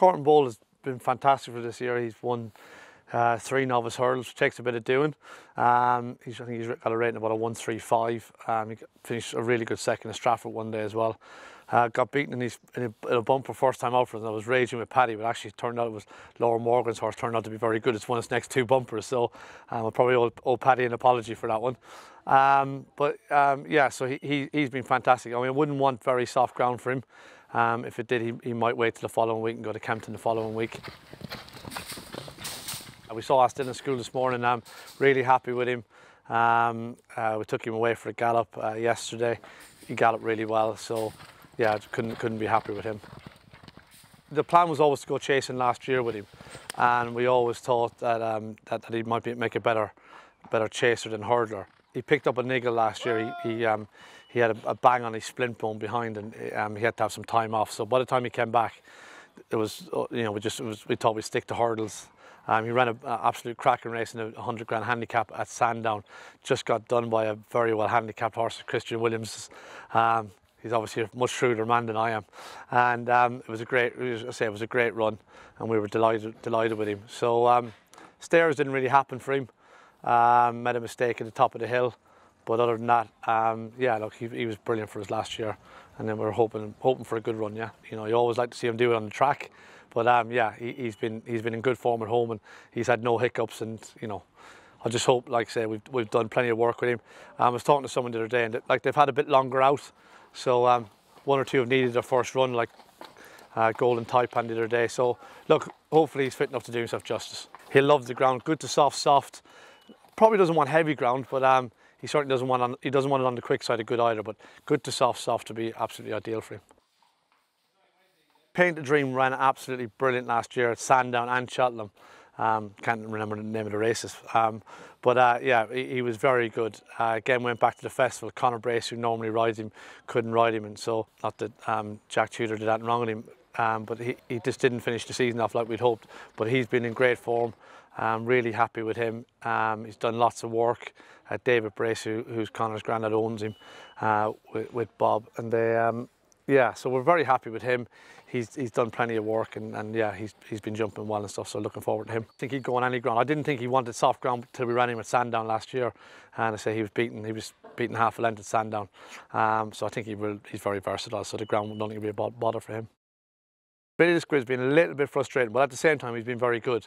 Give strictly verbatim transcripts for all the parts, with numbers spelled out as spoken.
Courtandbould has been fantastic for this year. He's won uh, three novice hurdles, which takes a bit of doing. Um, he's, I think he's got a rating about a one three five. Um, he finished a really good second at Stratford one day as well. Uh, got beaten in, his, in, a, in a bumper first time out for us, and I was raging with Paddy, but actually it turned out it was Laura Morgan's horse, turned out to be very good. It's won its next two bumpers, so um, I'll probably owe, owe Paddy an apology for that one. Um, but um, yeah, so he, he, he's been fantastic. I mean, I wouldn't want very soft ground for him. Um, if it did, he, he might wait till the following week and go to Campton the following week. We saw Ask Dillon in school this morning, and I'm really happy with him. Um, uh, we took him away for a gallop uh, yesterday. He galloped really well, so yeah, couldn't couldn't be happy with him. The plan was always to go chasing last year with him, and we always thought that um, that, that he might be, make a better better chaser than hurdler. He picked up a niggle last year. He he, um, he had a, a bang on his splint bone behind, and um, he had to have some time off. So by the time he came back, it was you know we just it was, we thought we'd stick to hurdles. Um, he ran an absolute cracking race in a hundred grand handicap at Sandown. Just got done by a very well handicapped horse, Christian Williams. Um, He's obviously a much shrewder man than I am, and um, it was a great. As I say, it was a great run, and we were delighted, delighted with him. So um, stairs didn't really happen for him. Um, made a mistake at the top of the hill, but other than that, um, yeah, look, he, he was brilliant for us last year, and then we were hoping, hoping for a good run. Yeah, you know, you always like to see him do it on the track, but um, yeah, he, he's been, he's been in good form at home, and he's had no hiccups, and you know. I just hope, like I say, we've, we've done plenty of work with him. Um, I was talking to someone the other day, and they, like, they've had a bit longer out, so um, one or two have needed their first run, like uh, Golden Taipan the other day. So look, hopefully he's fit enough to do himself justice. He loves the ground, good to soft, soft. Probably doesn't want heavy ground, but um, he certainly doesn't want on, he doesn't want it on the quick side of good either. But good to soft, soft to be absolutely ideal for him. Paint the Dream ran absolutely brilliant last year at Sandown and Cheltenham. Um, can't remember the name of the races, um, but uh, yeah, he, he was very good. Uh, again, went back to the festival. Conor Brace, who normally rides him, couldn't ride him, and so not that um, Jack Tudor did that wrong with him, um, but he, he just didn't finish the season off like we'd hoped. But he's been in great form. I'm really happy with him. Um, he's done lots of work. Uh, David Brace, who, who's Conor's granddad, owns him uh, with, with Bob, and they. Um, Yeah, so we're very happy with him. He's he's done plenty of work, and, and yeah, he's he's been jumping well and stuff. So looking forward to him. I think he'd go on any ground. I didn't think he wanted soft ground till we ran him at Sandown last year, and I say he was beaten. He was beaten half a length at Sandown. Um, so I think he will. He's very versatile. So the ground don't think be a bother for him. Billy De has been a little bit frustrating, but at the same time he's been very good.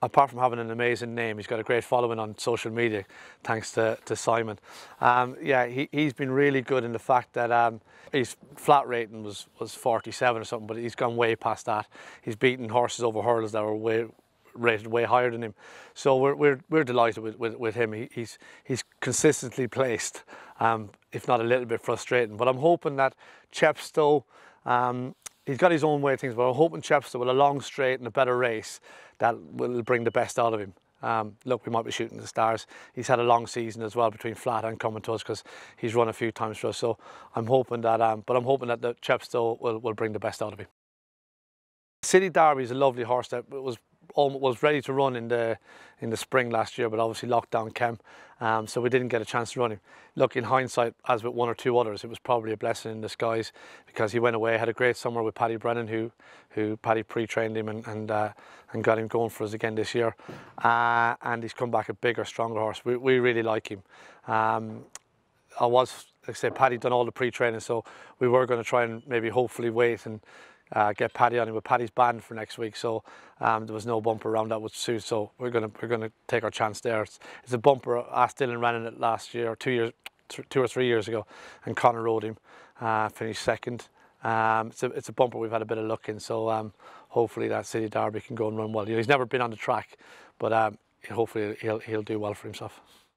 Apart from having an amazing name, he's got a great following on social media, thanks to, to Simon. Um, yeah, he, he's been really good in the fact that um, his flat rating was, was forty-seven or something, but he's gone way past that. He's beaten horses over hurdles that were way, rated way higher than him. So we're, we're, we're delighted with, with, with him. He, he's, he's consistently placed, um, if not a little bit frustrating. But I'm hoping that Chepstow, um, he's got his own way of things, but I'm hoping Chepstow with a long straight and a better race that will bring the best out of him. Um, look, we might be shooting the stars. He's had a long season as well between flat and coming to us because he's run a few times for us. So I'm hoping that, um, but I'm hoping that the Chepstow will, will bring the best out of him. City Derby is a lovely horse that was almost was ready to run in the in the spring last year, but obviously lockdown came, um, so we didn't get a chance to run him. Look, in hindsight, as with one or two others, it was probably a blessing in disguise because he went away, had a great summer with Paddy Brennan, who who Paddy pre-trained him and and, uh, and got him going for us again this year, uh, and he's come back a bigger, stronger horse. We we really like him. Um, I was, like I said, Paddy done all the pre-training, so we were going to try and maybe hopefully wait and. Uh, get Paddy on him, but Paddy's banned for next week, so um, there was no bumper around that with Sue. So we're gonna we're gonna take our chance there. It's, it's a bumper. Ask Dillon ran in it last year, or two years, th two or three years ago, and Conor rode him, uh, finished second. Um, it's a it's a bumper we've had a bit of luck in, so um, hopefully that City Derby can go and run well. You know, he's never been on the track, but um, hopefully he'll he'll do well for himself.